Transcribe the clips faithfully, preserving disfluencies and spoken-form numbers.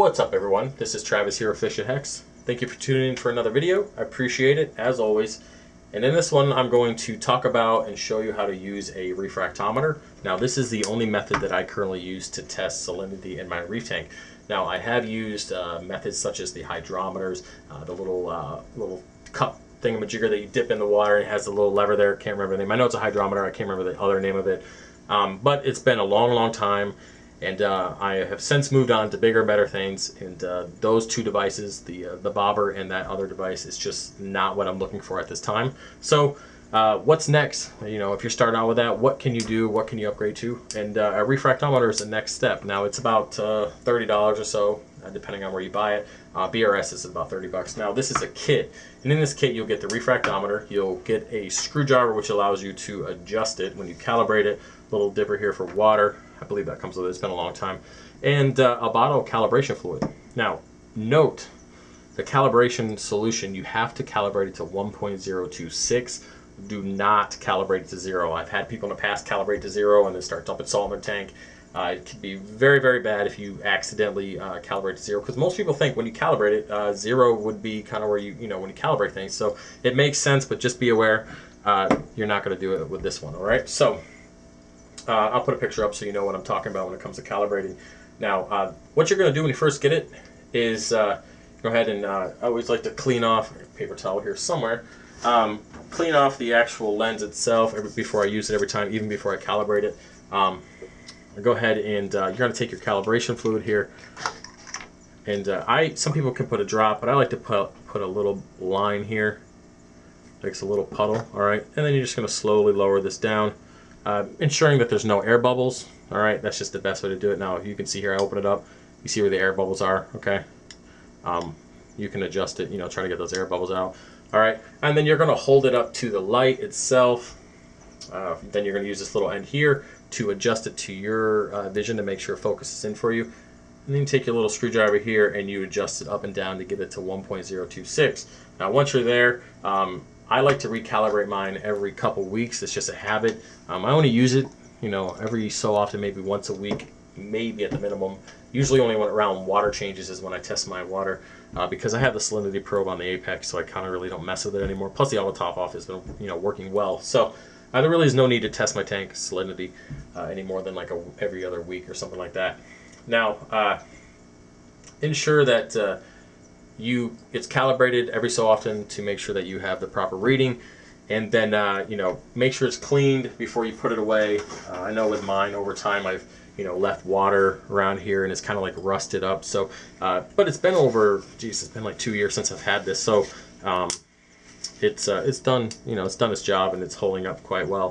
What's up, everyone? This is Travis here with FishOfHex. Thank you for tuning in for another video. I appreciate it, as always. And in this one, I'm going to talk about and show you how to use a refractometer. Now, this is the only method that I currently use to test salinity in my reef tank. Now, I have used uh, methods such as the hydrometers, uh, the little, uh, little cup thingamajigger that you dip in the water and it has a little lever there. Can't remember the name. I know it's a hydrometer. I can't remember the other name of it. Um, but it's been a long, long time. And uh, I have since moved on to bigger, better things, and uh, those two devices, the uh, the bobber and that other device, is just not what I'm looking for at this time. So uh, what's next? You know, if you're starting out with that, what can you do? What can you upgrade to? And uh, a refractometer is the next step. Now, it's about uh, thirty dollars or so, uh, depending on where you buy it. Uh, B R S is about thirty bucks. Now, this is a kit, and in this kit, you'll get the refractometer. You'll get a screwdriver, which allows you to adjust it when you calibrate it. Little dipper here for water. I believe that comes with it. It's been a long time. And uh, a bottle of calibration fluid. Now, note the calibration solution. You have to calibrate it to one point zero two six. Do not calibrate it to zero. I've had people in the past calibrate to zero and then start dumping salt in their tank. Uh, it can be very, very bad if you accidentally uh, calibrate to zero, because most people think when you calibrate it, uh, zero would be kind of where you, you know, when you calibrate things. So it makes sense, but just be aware uh, you're not going to do it with this one, all right? So. Uh, I'll put a picture up so you know what I'm talking about when it comes to calibrating. Now, uh, what you're going to do when you first get it is uh, go ahead and uh, I always like to clean off a paper towel here somewhere. Um, clean off the actual lens itself every, before I use it every time, even before I calibrate it. Um, go ahead and uh, you're going to take your calibration fluid here, and uh, I some people can put a drop, but I like to put put a little line here, makes a little puddle. All right, and then you're just going to slowly lower this down. Uh, ensuring that there's no air bubbles. All right, that's just the best way to do it. Now, if you can see here, I open it up, you see where the air bubbles are. Okay, um, you can adjust it, you know, try to get those air bubbles out. All right, and then you're going to hold it up to the light itself. Uh, then you're going to use this little end here to adjust it to your uh, vision to make sure it focuses in for you. And then you take your little screwdriver here and you adjust it up and down to get it to one point zero two six. Now, once you're there, um, I like to recalibrate mine every couple weeks. It's just a habit. Um, I only use it, you know, every so often, maybe once a week, maybe at the minimum. Usually only when around water changes is when I test my water, uh, because I have the salinity probe on the Apex, so I kind of really don't mess with it anymore. Plus, the auto top off has been, you know, working well. So uh, there really is no need to test my tank salinity uh, any more than like a, every other week or something like that. Now, uh, ensure that. Uh, You, it's calibrated every so often to make sure that you have the proper reading, and then uh, you know, make sure it's cleaned before you put it away. Uh, I know with mine over time I've you know left water around here and it's kind of like rusted up. So, uh, but it's been over, geez, it's been like two years since I've had this, so um, it's uh, it's done you know it's done its job and it's holding up quite well.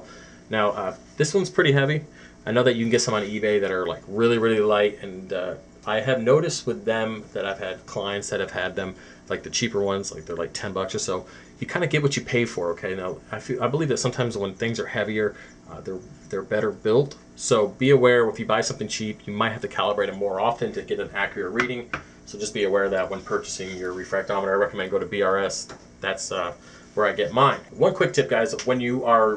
Now uh, this one's pretty heavy. I know that you can get some on eBay that are like really really light, and uh, I have noticed with them that I've had clients that have had them, like the cheaper ones, like they're like ten bucks or so. You kind of get what you pay for, okay? Now, I feel, I believe that sometimes when things are heavier, uh, they're they're better built. So be aware, if you buy something cheap, you might have to calibrate them more often to get an accurate reading. So just be aware of that when purchasing your refractometer. I recommend go to B R S. That's uh, where I get mine. One quick tip, guys, when you are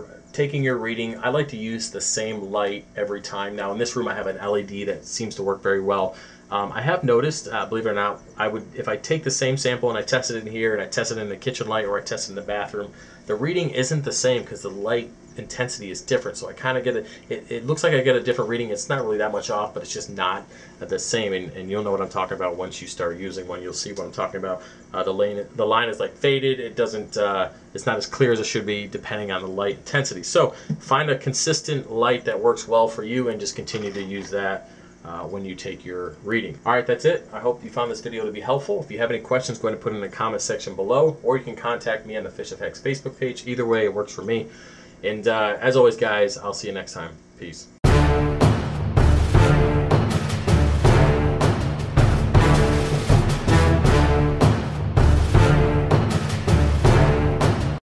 taking your reading, I like to use the same light every time. Now, in this room, I have an L E D that seems to work very well. Um, I have noticed, uh, believe it or not, I would if I take the same sample and I test it in here and I test it in the kitchen light or I test it in the bathroom, the reading isn't the same because the light intensity is different. So I kind of get it, it, it looks like I get a different reading. It's not really that much off, but it's just not the same. And, and you'll know what I'm talking about once you start using one. You'll see what I'm talking about. Uh, the, lane, the line is like faded. It doesn't, uh, it's not as clear as it should be depending on the light intensity. So find a consistent light that works well for you and just continue to use that. Uh, when you take your reading. All right, that's it. I hope you found this video to be helpful. If you have any questions, go ahead and put it in the comment section below, or you can contact me on the FishOfHex Facebook page. Either way, it works for me. And uh, as always, guys, I'll see you next time. Peace.